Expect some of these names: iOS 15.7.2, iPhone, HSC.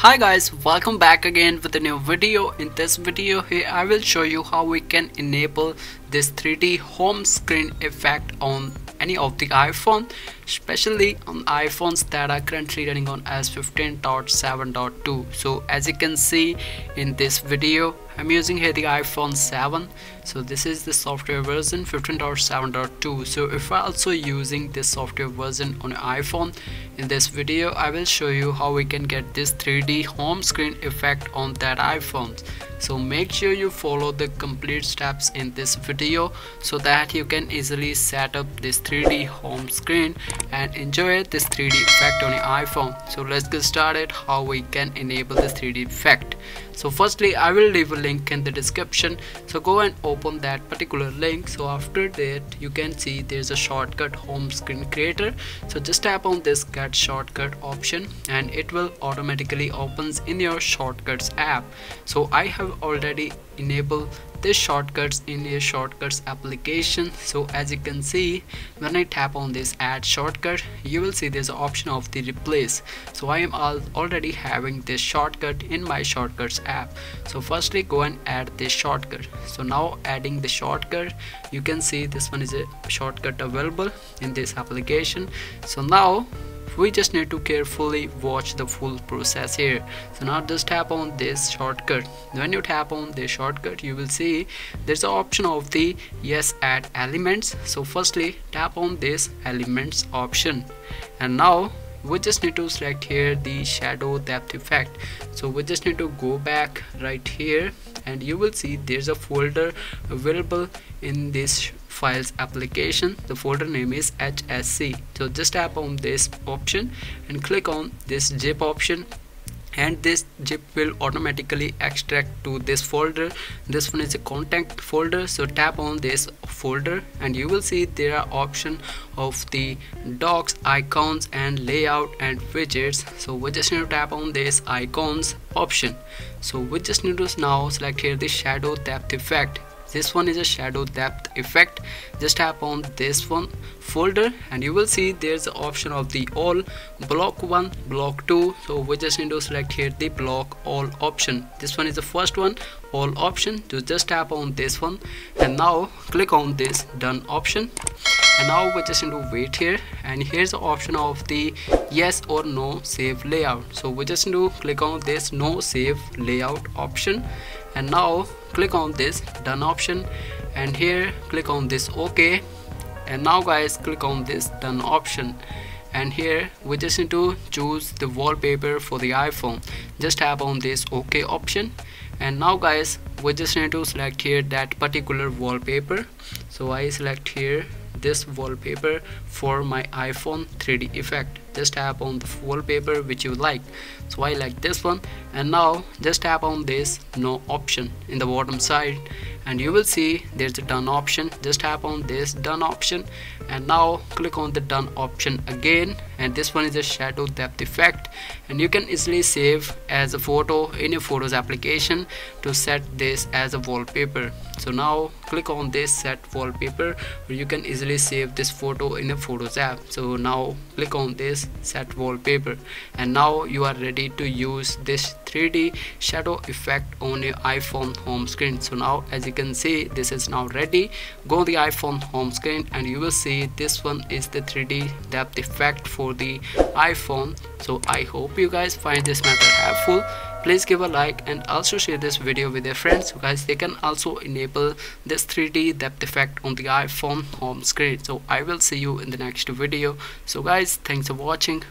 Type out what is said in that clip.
Hi guys, welcome back again with a new video. In this video here I will show you how we can enable this 3D home screen effect on any of the iPhone, especially on iPhones that are currently running on S15.7.2. so as you can see in this video, I'm using here the iPhone 7, so this is the software version 15.7.2. so if I also using this software version on iPhone, in this video I will show you how we can get this 3D home screen effect on that iPhone. So make sure you follow the complete steps in this video so that you can easily set up this 3D home screen and enjoy this 3D effect on your iPhone. So let's get started how we can enable this 3D effect. So firstly I will leave a link in the description, so go and open that particular link. So after that you can see there's a shortcut home screen creator, so just tap on this get shortcut option and it will automatically opens in your shortcuts app. So I have already enabled this shortcuts in your shortcuts application. So as you can see, when I tap on this add shortcut, you will see there's an option of the replace. So I am already having this shortcut in my shortcuts app. So firstly go and add this shortcut. So now adding the shortcut, you can see this one is a shortcut available in this application. So now we just need to carefully watch the full process here. So now just tap on this shortcut. When you tap on this shortcut, you will see there's an option of the yes add elements. So firstly tap on this elements option, and now we just need to select here the shadow depth effect. So we just need to go back right here and you will see there's a folder available in this files application. The folder name is HSC. So just tap on this option and click on this zip option, and this zip will automatically extract to this folder. This one is a contact folder, so tap on this folder and you will see there are option of the docs, icons and layout and widgets. So we just need to tap on this icons option. So we just need to now select here the shadow depth effect. This one is a shadow depth effect. Just tap on this one folder and you will see there's the option of the all, block 1, block 2. So we just need to select here the block all option. This one is the first one, all option. So just tap on this one and now click on this done option. And now we just need to wait here, and here's the option of the yes or no save layout. So we just need to click on this no save layout option, and now click on this done option, and here click on this OK, and now guys click on this done option, and here we just need to choose the wallpaper for the iPhone. Just tap on this OK option, and now guys we just need to select here that particular wallpaper. So I select here this wallpaper for my iPhone 3D effect. Just tap on the wallpaper which you like. So I like this one, and now just tap on this no option in the bottom side and you will see there's a done option. Just tap on this done option and now click on the done option again, and this one is a shadow depth effect, and you can easily save as a photo in your photos application to set this as a wallpaper. So now click on this set wallpaper, where you can easily save this photo in a photos app. So now click on this set wallpaper, and now you are ready to use this 3D shadow effect on your iPhone home screen. So now as you can see, this is now ready. Go the iPhone home screen and you will see this one is the 3D depth effect for the iPhone. So I hope you guys find this method helpful. Please give a like and also share this video with your friends, guys. They can also enable this 3D depth effect on the iPhone home screen. So I will see you in the next video. So guys, thanks for watching.